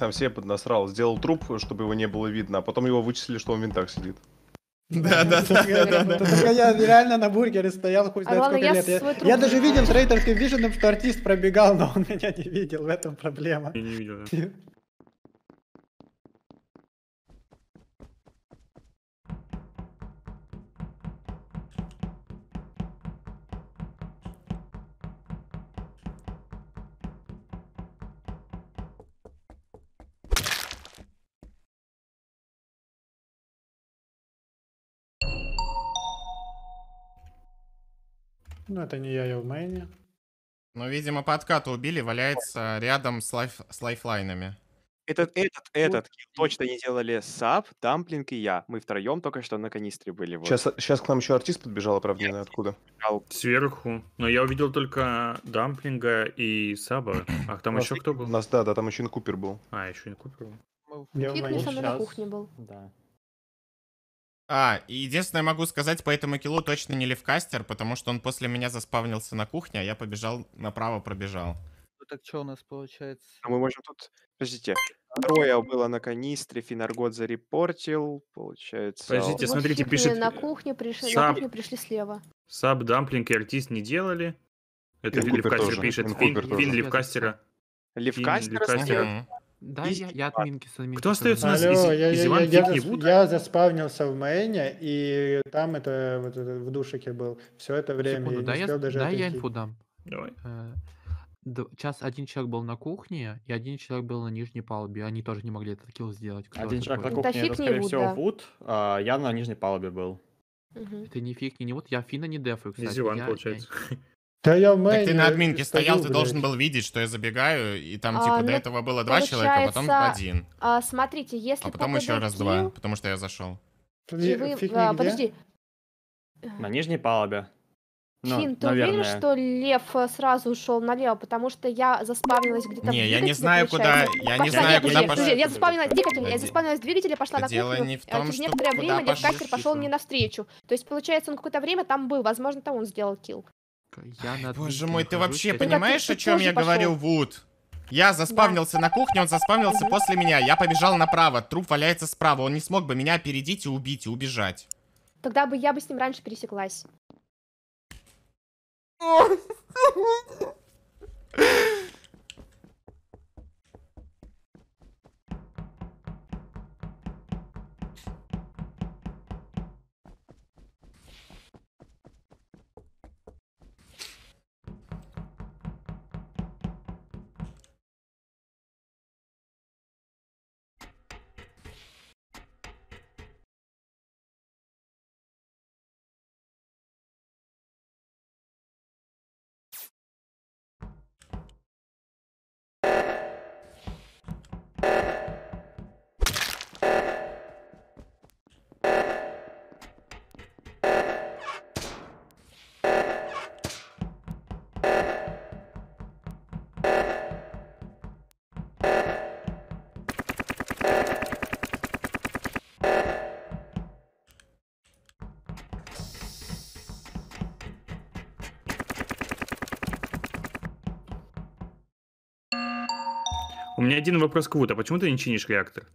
сам себе поднасрал. Сделал труп, чтобы его не было видно, а потом его вычислили, что он в винтах сидит. Да. Только я реально на бургере стоял, хоть знает сколько лет. Я даже видел трейдерским виженом, что артист пробегал, но он меня не видел, в этом проблема. Я не видел, да. Ну, это не я, я в мейне. Ну, видимо, по откату убили, валяется рядом с лайфлайнами. Этот точно не делали Саб, Дамплинг и я. Мы втроем только что на канистре были. Вот. Сейчас к нам еще артист подбежал, правда, не знаю откуда. Сверху. Но я увидел только Дамплинга и Саба. А там еще кто был? У нас, да, там еще и Купер был. А, еще и Купер был. Фикни со мной на кухне был. Да. А, единственное, могу сказать, по этому киллу точно не Левкастер, потому что он после меня заспавнился на кухне, а я побежал, направо пробежал. Ну так что у нас получается? А мы можем тут... Подождите. Трое было на канистре, Финаргот зарепортил, получается... Подождите, смотрите, пишет... На кухню пришли слева. Саб, Дамплинг и Артист не делали. Это Левкастер пишет. Фин Левкастера. Левкастера? Да, я админки с админки. Кто остается у нас? Изиван, Фикни, Вуд? Я заспавнился в мейне, и там это в душике был. Все это время секунду, я не успел даже отойти. Да, я инфу дам. Давай. Сейчас один человек был на кухне, и один человек был на нижней палубе. Они тоже не могли этот килл сделать. Кто один человек на кухне, это скорее всего Вуд, а я на нижней палубе был. Это не Фикни, не Вуд, я Фина не дефаю, кстати. Изиван, получается. Да я так ты на админке стоял, ты должен был видеть, что я забегаю, и там типа до этого было два человека, потом один. Смотрите, если потом еще раз два, потому что я зашел. Подожди. На нижней палубе. Фин, ты уверен, что Лев сразу ушел налево, потому что я заспавнилась где-то... Не, я не знаю, куда... Я не знаю, куда пошла. Я заспавнилась в двигателе, пошла на кухню. Через некоторое время Левкастер пошел мне навстречу. То есть, получается, он какое-то время там был. Возможно, там он сделал килл. Боже мой, ты вообще понимаешь, о чем я говорил, Вуд? Я заспавнился на кухне, он заспавнился после меня. Я побежал направо, труп валяется справа. Он не смог бы меня опередить и убить, и убежать. Тогда бы я с ним раньше пересеклась. У меня один вопрос к Вуду, а почему ты не чинишь реактор?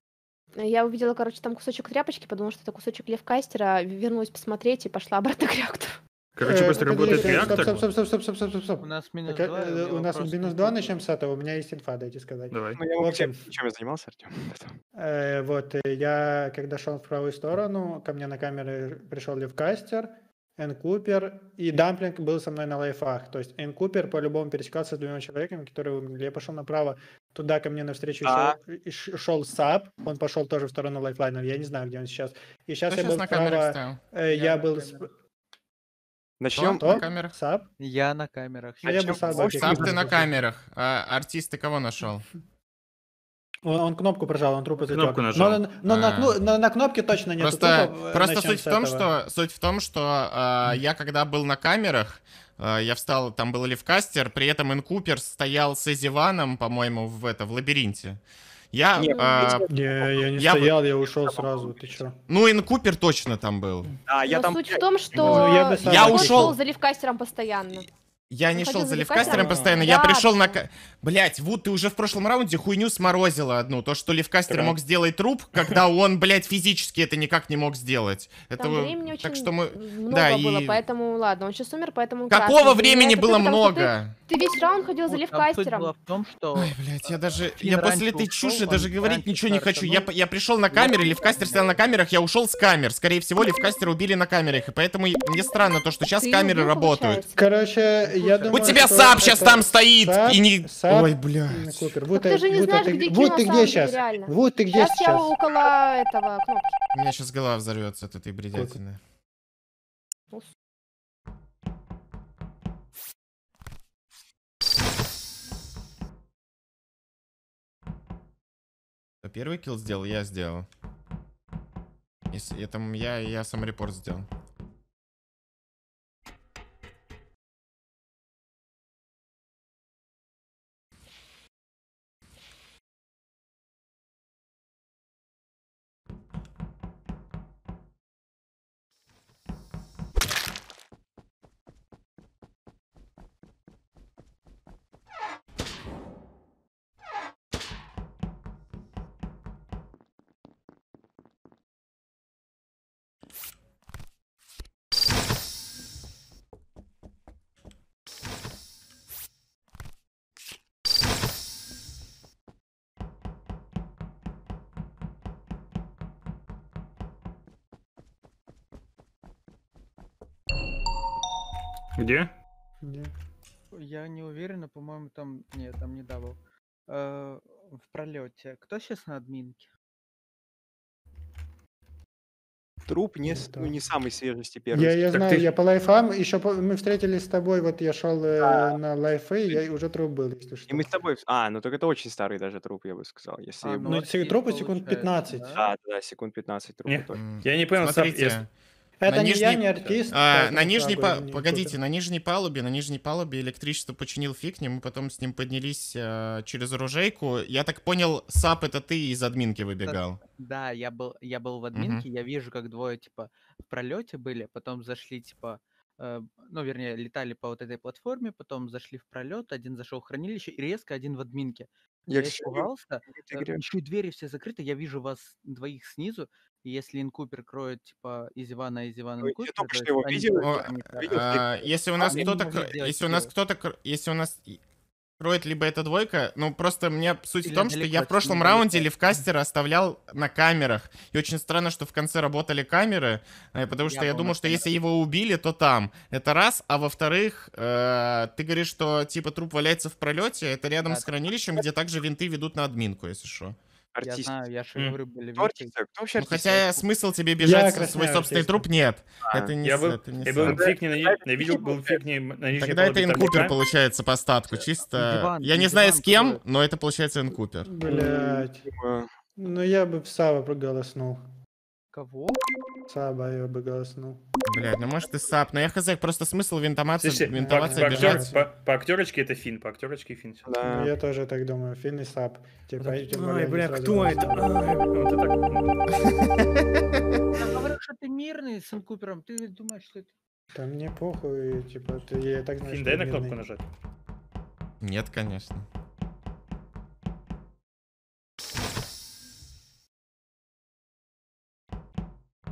Я увидела, короче, там кусочек тряпочки, подумала, что это кусочек Левкастера, вернулась посмотреть и пошла обратно к реактору. Короче, просто работает реактор. Стоп. У нас минус 2. У нас минус 2 начнем с этого, у меня есть инфа, дайте сказать. Давай. В общем, чем я занимался, Артём? Вот, я, когда шел в правую сторону, ко мне на камеры пришел Левкастер, Эн Купер, и Дамплинг был со мной на лайфах. То есть Эн Купер по-любому пересекался с двумя человеками, который я пошел направо. Туда ко мне навстречу шел Саб, он пошел тоже в сторону лайфлайнов, я не знаю, где он сейчас. И сейчас я был справа, я был... Начнем на камерах. Саб? Я на камерах. Саб, ты на камерах. Артист, ты кого нашел? Он кнопку прожал, он трупы зажег. Кнопку нажал. Но на кнопке точно нет трупов. Просто суть в том, что я когда был на камерах, я встал, там был Левкастер, при этом Эн Купер стоял с Изиваном, по-моему, в лабиринте. Я не стоял, я ушел сразу, ты чё? Ну, Эн Купер точно там был. Да, я там... Суть в том, что я ушел за Левкастером постоянно. Я не шел за Левкастером постоянно, я пришел на... Блять, Вуд, ты уже в прошлом раунде хуйню сморозила одну. То, что Левкастер мог сделать труп, когда он, блядь, физически это никак не мог сделать. Это времени так что мы... много было, поэтому, ладно, он сейчас умер, поэтому... Какого времени было много? Ты весь раунд ходил за Левкастером. Ой, блядь, я даже... Я после этой чуши даже говорить ничего не хочу. Я пришел на камеры, Левкастер стоял на камерах, я ушел с камер. Скорее всего, Левкастера убили на камерах, и поэтому мне странно то, что сейчас камеры работают. Короче... Я думаю, у тебя Саб сейчас там стоит и не... Саб... Ой, блядь. Вот ты же не знаешь, где кино, вот ты где сейчас? Вот ты где сейчас? Я около этого кнопки. У меня сейчас голова взорвется от этой бредятины. Первый килл сделал, я сделал. Я сам репорт сделал. Где? Где? Я не уверена, по-моему, там... Нет, там не дабл. В пролете. Кто сейчас на админке? Труп не самой свежести первый. Я знаю, я по лайфам. Еще мы встретились с тобой, вот я шел на лайфы, и уже труп был. И мы с тобой... А, ну только это очень старый даже труп, я бы сказал. Ну трупы секунд 15. Да, да, секунд 15 трупы. Я не понял, смотрите. Это не я, не артист. На нижней палубе, погодите, на нижней палубе электричество починил Фикни, мы потом с ним поднялись через оружейку. Я так понял, Сап, это ты из админки выбегал? Да, я был в админке, я вижу, как двое типа в пролете были, потом зашли типа, ну вернее летали по вот этой платформе, потом зашли в пролет, один зашел в хранилище и резко один в админке. Я испугался, чуть двери все закрыты, я вижу вас двоих снизу. Если инкупер кроет, типа, Изивана инкупер... Если у нас кто-то кроет либо эта двойка, ну, просто мне суть в том, что я в прошлом раунде Левкастера оставлял на камерах. И очень странно, что в конце работали камеры, потому что я думал, что если его убили, то там. Это раз, а во-вторых, ты говоришь, что, типа, труп валяется в пролете, это рядом с хранилищем, где также винты ведут на админку, если что. Артист. Я знаю, я же говорю, были артисты. Ну, хотя смысл тебе бежать со свой собственный труп нет. Это не Фикни. Тогда это инкупер получается по статку. Чисто. Я не знаю с кем, но это получается инкупер. Блять. Ну я бы в Саба проголоснул. Кого? Саба я бы голоснул. Блять, ну может и Саб, но я хз, просто смысл винтомация бежать. По актерочке это Фин, по актерочке Фин. Да. Ну, я тоже так думаю, Фин и Саб. Типа, ой, бля, кто это? Я говорю, что ты мирный с инкупером, ты думаешь, что это... Да мне похуй, типа, я так знаю, Фин, дай на кнопку нажать. Нет, конечно.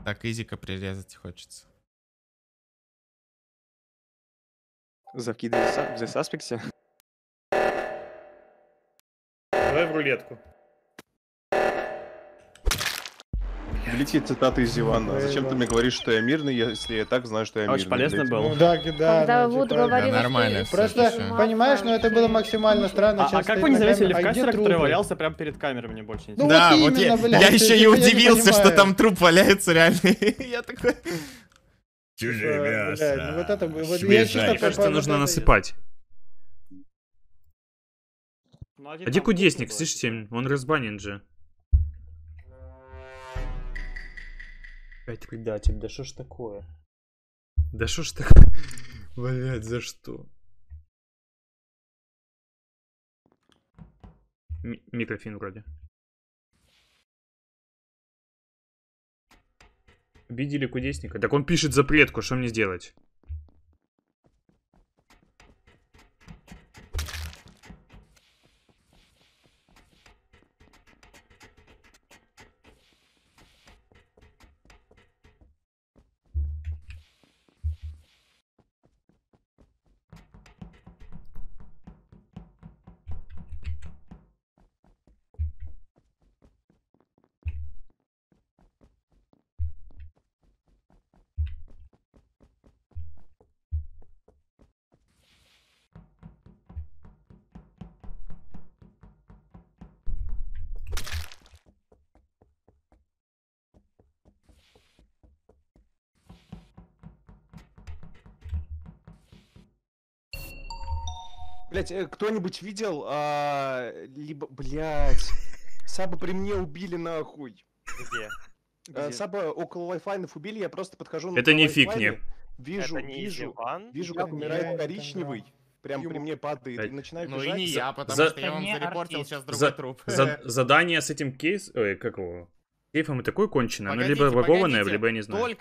Так изика прирезать хочется. Закидай в The Suspects. Давай в рулетку. Летит цитата из Ивана. Зачем ты мне говоришь, что я мирный, если я так знаю, что я мирный? Очень полезно было. Ну, да, ну, типа... Нормально. Просто, понимаешь, но это было максимально странно. А как вы не заметили Левкастера, который валялся прямо перед камерами, мне больше интересно. Да, вот я еще и удивился, что там труп валяется реально. Я такой... Чужие мясо. Вот это было. Мне кажется, нужно насыпать. А где кудесник, слышите? Он разбанен же. Опять предатель, да что ж такое? Да что ж такое? Блять, за что? Микрофин вроде. Обидели кудесника. Так он пишет запретку, что мне делать? Блять, кто-нибудь видел? Либо, блять, Саба при мне убили нахуй. Где? Саба около лайфлайнов убили, я просто подхожу. Это не Фикни. Вижу, вижу, как умирает коричневый. Прям при мне падает и начинаю бежать. Ну и не я, потому что я вам зарепортил сейчас другой труп. Задание с этим кейсом... Ой, как его? Кейфом и такое кончено, оно либо вагованное, либо я не знаю.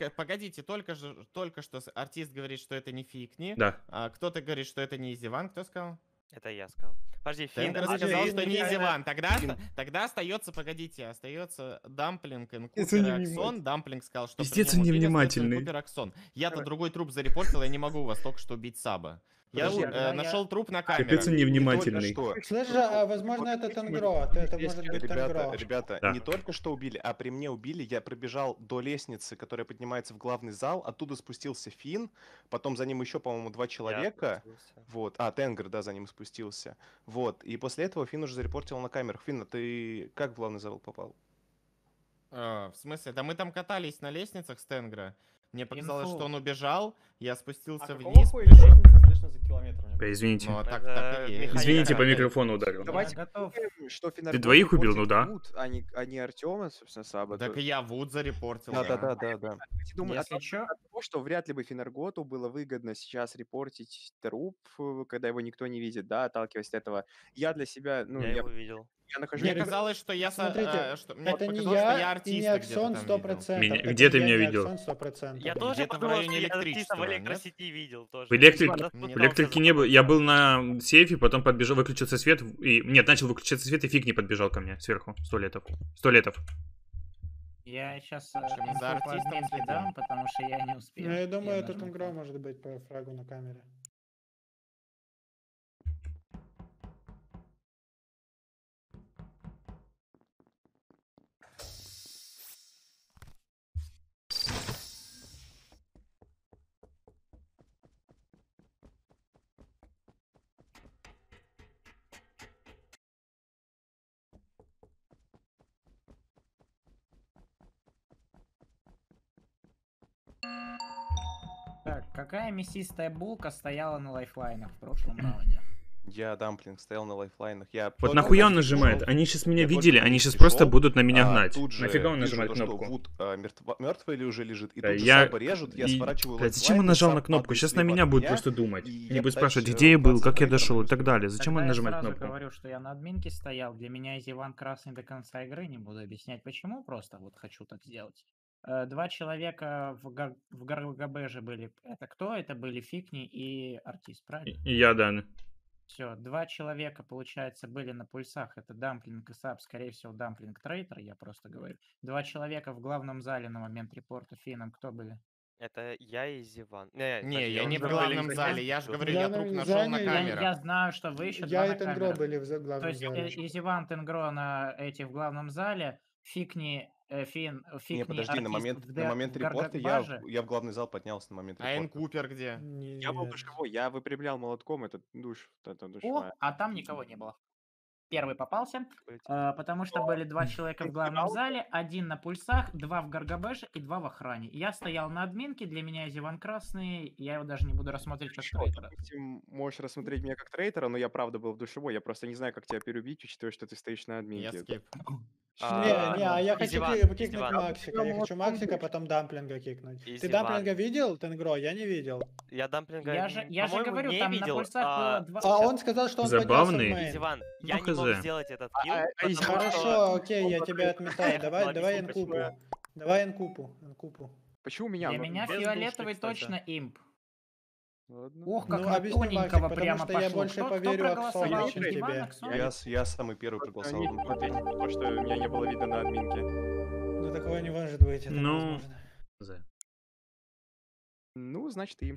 Только что артист говорит, что это не Фикни. Да. А кто-то говорит, что это не Изиван. Кто сказал? Это я сказал. Подожди, Тенгро сказал, что не Изиван. Тогда остается, погодите, остается Дамплинг и Купер Аксон. Дамплинг сказал, что... Пиздец, он невнимательный. Купер Аксон. Я-то другой труп зарепортил, я не могу вас только что убить Саба. Я нашел труп на камере. Капец, он невнимательный. Слышишь, возможно, это Тенгро. Это может быть Тенгро. Ребята, не только что убили, а при мне убили. Я пробежал до лестницы, которая поднимается в главный зал. Оттуда спустился Фин. Потом за ним еще, по-моему, два человека. Вот. А, Тенгр, да, за ним спустился. Вот. И после этого Фин уже зарепортил на камерах. Фин, а ты как в главный зал попал? В смысле? Да мы там катались на лестницах с Тенгро. Мне показалось, что он убежал. Я спустился вниз. Извините. Ну, так извините, по микрофону ударил. Давайте готов. Ты двоих убил, ну да. Вуд, а не Артёма, собственно, Саба. Так и я Вуд зарепортил. Да. Я думаю, от того, что вряд ли бы Финарготу было выгодно сейчас репортить труп, когда его никто не видит, да, отталкиваясь от этого. Я для себя, ну, я его видел. Мне казалось, что я... Смотрите, это не я и не Аксон 100%. Где ты меня видел? Я тоже в районе электричества. В электросети видел тоже. В электрике не было. Я был на сейфе, потом подбежал, выключился свет. Нет, начал выключаться свет, и Фиг не подбежал ко мне сверху. 100 летов. 100 летов. Я сейчас за артистом следам, потому что я не успел. Ну, я думаю, это Тенгро может быть по фрагу на камере. Так, какая мясистая булка стояла на лайфлайнах в прошлом раунде? Я, Дамплинг, стоял на лайфлайнах. Вот нахуя он нажимает? Они сейчас меня видели, они сейчас просто будут на меня гнать. Нафига он нажимает кнопку? Вуд мертвый или уже лежит? И тут же Саба режут, я сворачиваю лайфлайн. Зачем он нажал на кнопку? Сейчас на меня будет просто думать. Не будет спрашивать, где я был, как я дошел и так далее. Зачем он нажимает кнопку? Я сразу говорю, что я на админке стоял. Для меня Изиван красный до конца игры. Не буду объяснять, почему. Просто вот хочу так сделать. Два человека в гаргабеже были. Это кто? Это были Фикни и Артист, правильно? Я, да. Все, два человека, получается, были на пульсах. Это Дамплинг и Саб, скорее всего, Дамплинг трейтер, я просто говорю. Два человека в главном зале на момент репорта Фином кто были? Это я и Изиван. Не, я не в главном зале, я же говорю, я труп нашел на камеру. Я знаю, что вы еще два на камеру. Я и Тенгро были в главном зале. То есть Изиван, Тенгро на эти в главном зале, Фикни... Не, подожди, на момент репорта я в главный зал поднялся на момент репорта. А Эн Купер где? Нет. Я был душевой, я выпрямлял молотком этот душ. О, а там никого не было. Первый попался, потому что были два человека в главном зале, один на пульсах, два в гаргабеше и два в охране. Я стоял на админке, для меня Изиван красный, я его даже не буду рассматривать как трейтера. Ты можешь рассмотреть меня как трейтера, но я правда был в душевой, я просто не знаю, как тебя переубить, учитывая, что ты стоишь на админке. Я скип. Я хочу кикнуть Максика, я хочу Максика, потом Дамплинга кикнуть. Ты Дамплинга видел, Тенгро? Я не видел. Я Дамплинга не видел. Я же говорю, там на пульсах два... А он сказал, что он поднялся в мейн. Забавный. Я не мог сделать этот килл. Хорошо, окей, я тебя отметаю. Давай Энкупу. Давай Энкупу. Почему меня? Для меня фиолетовый точно имп. Ох, как на тоненького прямо пошло. Я больше поверю Аксону, чем тебе. Я самый первый проголосовал. Потому что меня не было видно на админке. Ну, такого не может быть. Ну, значит, им.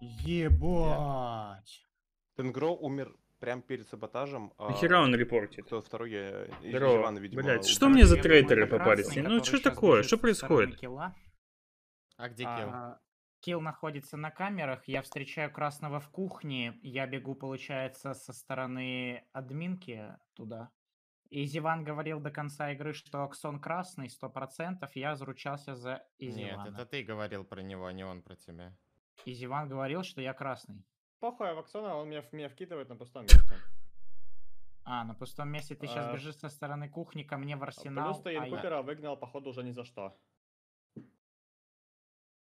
Ебать! Тенгро умер прямо перед саботажем. Нахера он репортит? Кто второй? Изиван, видимо. Блять, что мне за трейтеры попались? Ну что такое? Что происходит? А где Килл? Килл находится на камерах, я встречаю красного в кухне, я бегу, получается, со стороны админки туда. Изиван говорил до конца игры, что Аксон красный, 100%, я заручался за Изивана. Нет, это ты говорил про него, а не он про тебя. Изиван говорил, что я красный. Похуй, а в Аксона он меня вкидывает на пустом месте. А, на пустом месте ты сейчас бежишь со стороны кухни ко мне в арсенал. Плюс ты Купера выгнал, походу, уже ни за что.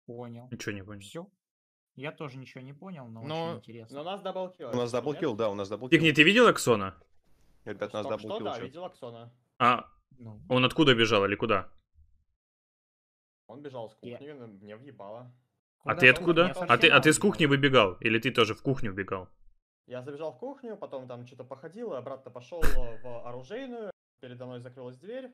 Понял. Ничего не понял. Все. Я тоже ничего не понял, но очень интересно. Но нас даблкил. У нас даблкил, да, у нас даблкил. Фикни, ты видел Аксона? Ребят, нас даблкил. Да, видел Аксона. А, ну. Он откуда бежал или куда? Он бежал с кухни, мне въебало. Куда ты откуда? А ты с кухни выбегал? Или ты тоже в кухню убегал? Я забежал в кухню, потом там что-то походил, и обратно пошел в оружейную. Передо мной закрылась дверь.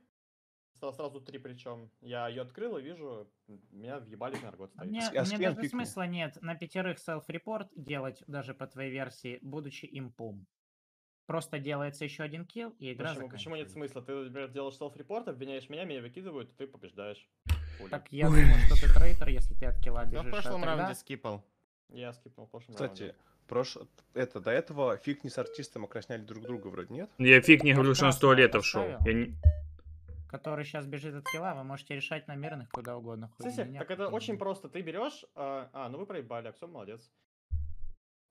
Сразу три причем. Я ее открыл и вижу, меня въебали Финаргот. Мне даже смысла нет на 5 селф-репорт делать, даже по твоей версии, будучи импом. Просто делается еще один килл, и игра закончится. Почему нет смысла? Ты, например, делаешь селф-репорт, обвиняешь меня, меня выкидывают, и ты побеждаешь. Так я думаю, что ты трейдер, если ты от килла бежишь. Я в прошлом раунде скипал. Я скипал в прошлом раунде. Кстати, до этого Фикни с артистом окрасняли друг друга, вроде нет? Я Фикни говорил, что он с туалетов шел. Который сейчас бежит от килла, вы можете решать на мирных куда угодно. Слушай, так это очень просто. Ты берешь... ну вы проебали, Аксен молодец.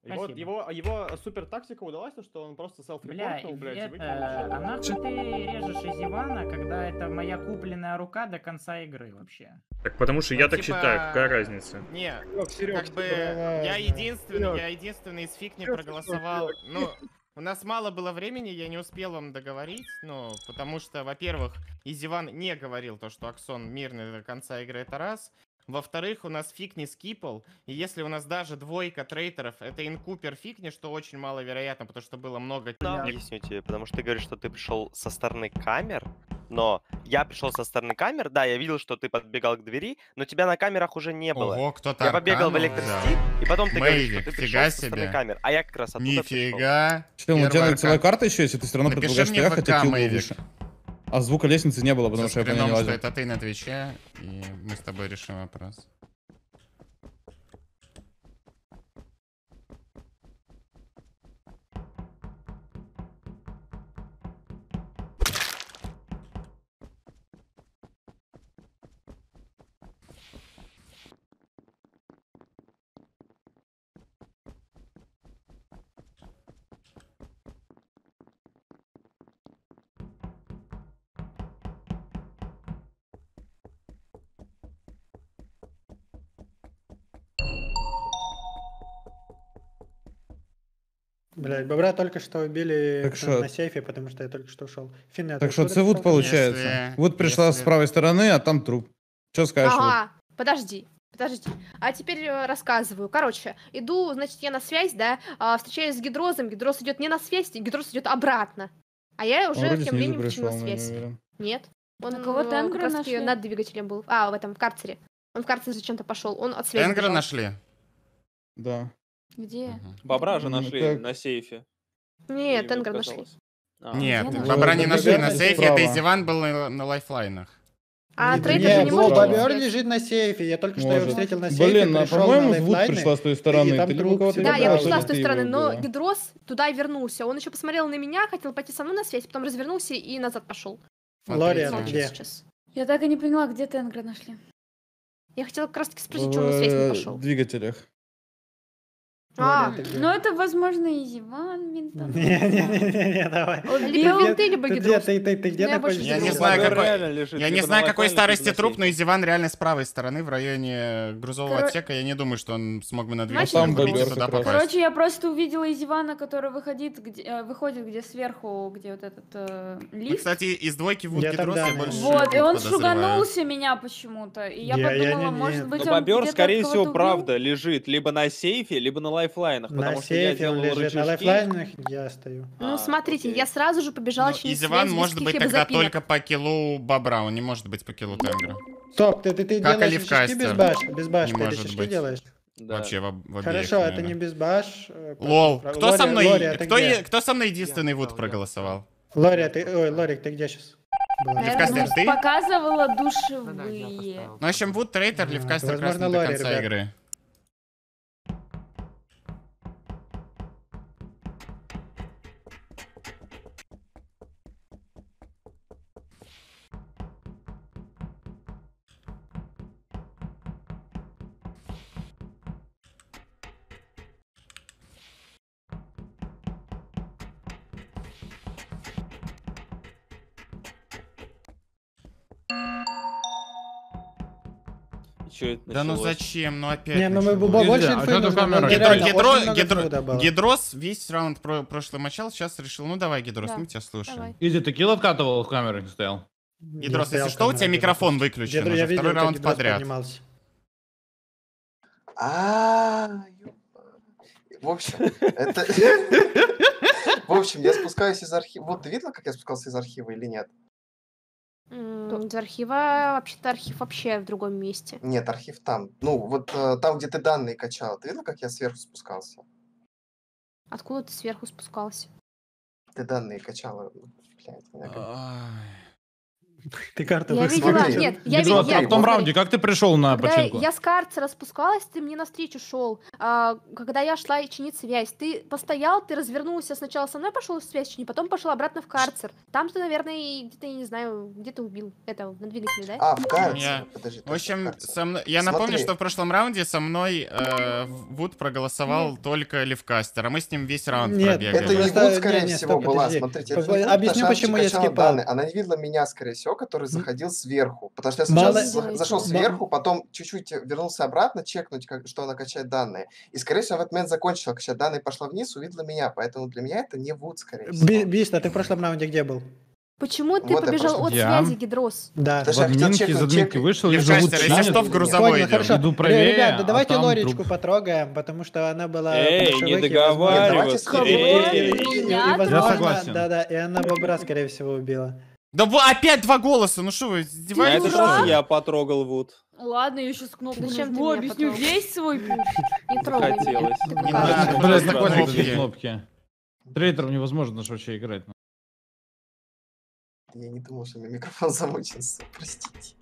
Его супер тактика удалась, то что он просто селф-репортнул, блядь, и а нахуй ты режешь Изивана, когда это моя купленная рука до конца игры вообще? Так потому что я так считаю, какая разница? Не, как бы я единственный из Фикни проголосовал, ну... У нас мало было времени, я не успел вам договорить, ну, потому что, во-первых, Изиван не говорил то, что Аксон мирный до конца игры, это раз. Во-вторых, у нас Фикни скипал, и если у нас даже двойка трейтеров, это инкупер Фикни, что очень маловероятно, потому что было много... Объясню тебе, потому что ты говоришь, что ты пришел со стороны камер, но я пришел со стороны камер, да, я видел, что ты подбегал к двери, но тебя на камерах уже не было. Ого, кто-то я побегал в электростиль, и потом ты говоришь, что ты пришел со стороны камер, а я как раз оттуда пришел. Нифига. Что, у тебя целая карта еще есть, и ты все равно предполагаешь, что я хотел килл выше. А звука лестницы не было, потому что я по ней не лазил. Что это ты на Твиче, и мы с тобой решим вопрос. Блять, Бобра только что убили на сейфе, потому что я только что ушел. Финет, так что Вуд получается. Вуд пришла с правой стороны, а там труп. Что скажешь? Ага, подожди. А теперь рассказываю. Короче, иду, значит, я на связь, да, встречаюсь с Гидрозом. Гидрос идет не на связь, Гидрос идет обратно. А я уже тем временем пришла на связь. Нет. Он как раз над двигателем был. А, в этом, в карцере. Он в карцере зачем-то пошел. Он от связи. Тенгро нашли? Да. Где? Бобра же нашли на сейфе. Нет, Тенгро нашли. Нет, Бобра не нашли на сейфе, это Изиван был на лайфлайнах. А трейдер же не может. Бобер лежит на сейфе, я только что его встретил на сейфе. Блин, по-моему, Вуд пришла с той стороны. Да, я пришла с той стороны, но Гидрос туда вернулся. Он еще посмотрел на меня, хотел пойти со мной на связь, потом развернулся и назад пошел. Лори, где? Я так и не поняла, где Тенгро нашли. Я хотела как раз таки спросить, что он на связь не пошел. В двигателях. Ну это, возможно, Изиван, Винтон. Не-не-не, давай. Либо Винты, либо Гидрос. Ты где находишься? Я не знаю, какой старости труп, но Изиван реально с правой стороны, в районе грузового отсека. Я не думаю, что он смог бы на двигателе купить сюда попасть. Короче, я просто увидела Изивана, который выходит, где сверху, где вот этот лифт. Кстати, из двойки Вуд Гидрос я больше не подозреваю. Вот, и он шуганулся меня почему-то. И я подумала, может быть, он где-то от кого-то убил. Бобер, скорее всего, правда, лежит либо на сейфе, либо на лайфлайнах. Потому что я делал рычажки. На лайфлайнах я стою. Ну, смотрите, я сразу же побежал через связь. Изиван может быть тогда только по килу Бобра, он не может быть по килу Тенгро. Стоп, ты делаешь рычажки без башни, без башни, ты рычажки делаешь? Да. Вообще в Хорошо, наверное. Это не Безбаш. Лол, кто Лори, со мной, Лори, кто со мной единственный я Вуд знал, проголосовал? Лори, ты, ой, Лорик, ты где сейчас? Левкастер, ты? Показывала душевые. Ну, в общем, Вуд, Трейтер, Левкастер красный до конца игры. Да началось. Ну зачем, ну опять. Не, ну мы больше инфы нужно. Гидрос весь раунд прошлый мочал, сейчас решил, ну давай, Гидрос, да. Мы тебя слушаем. Давай. Изи, ты килл откатывал, в камеру не стоял? Гидрос, если что, у тебя микрофон выключен, Гидро, уже второй раунд подряд. В общем, это... В общем, я спускаюсь из архива. Вот ты видела, как я спускался из архива или нет? Из архива, вообще-то архив вообще в другом месте. Нет, архив там. Ну, вот там, где ты данные качал. Ты видел, как я сверху спускался? Откуда ты сверху спускался? Ты данные качала. Ты карту высмотрела? Нет, я видела. А в том раунде как ты пришел на починку? Я с карцера спускалась, ты мне навстречу шел. Когда я шла и чинить связь, ты постоял, ты развернулся, сначала со мной пошел в связь чинить, потом пошел обратно в карцер. Там ты, наверное, где-то, я не знаю, где-то убил этого надвигателя, да? А, в карцер. В общем, я напомню, что в прошлом раунде со мной Вуд проголосовал только Левкастер, а мы с ним весь раунд пробегали. Это не Вуд, скорее всего, была. Смотрите, объясню, почему я скипал. Она не видела меня, скорее всего, который заходил сверху, потому что я сначала зашел сверху, потом чуть-чуть вернулся обратно, чекнуть, что она качает данные, и, скорее всего, в этот момент закончила качать данные, пошла вниз, увидела меня, поэтому для меня это не Вуд, скорее всего. Бист, а ты в прошлом раунде где был? Почему ты побежал от связи, Гидрос? Да. В админке, из админки вышел, и живут чинят. Что в грузовой идем? Ребята, давайте Лоричку потрогаем, потому что она была... Эй, не договаривайся. Я согласен. Да-да, и она Бобра, скорее всего, убила. Да опять два голоса, ну что вы издеваетесь? Это просто я потрогал Вуд. Ладно, я сейчас кнопку нажму, объясню весь свой путь. Не трогай. Хотелось. Не надо кнопки. Трейдером невозможно же вообще играть. Я не думал, что у меня микрофон замучился, простите.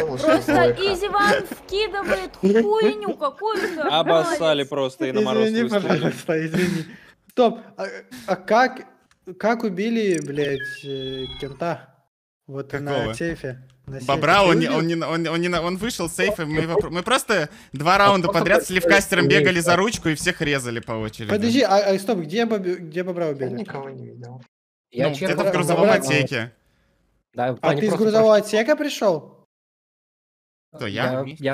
Просто Изиван вкидывает хуйню какую-то. Обоссали просто и на мороз. Извини, пожалуйста, извини. Стоп, а как убили, блядь, кента? Вот на сейфе. Бобра, он вышел с сейфа, мы просто два раунда подряд с Левкастером бегали за ручку и всех резали по очереди. Подожди, а стоп, где Бобра убили? Я никого не видел. Ну, где-то в грузовом отсеке. Да, а ты из грузового отсека пришел? Кто, я?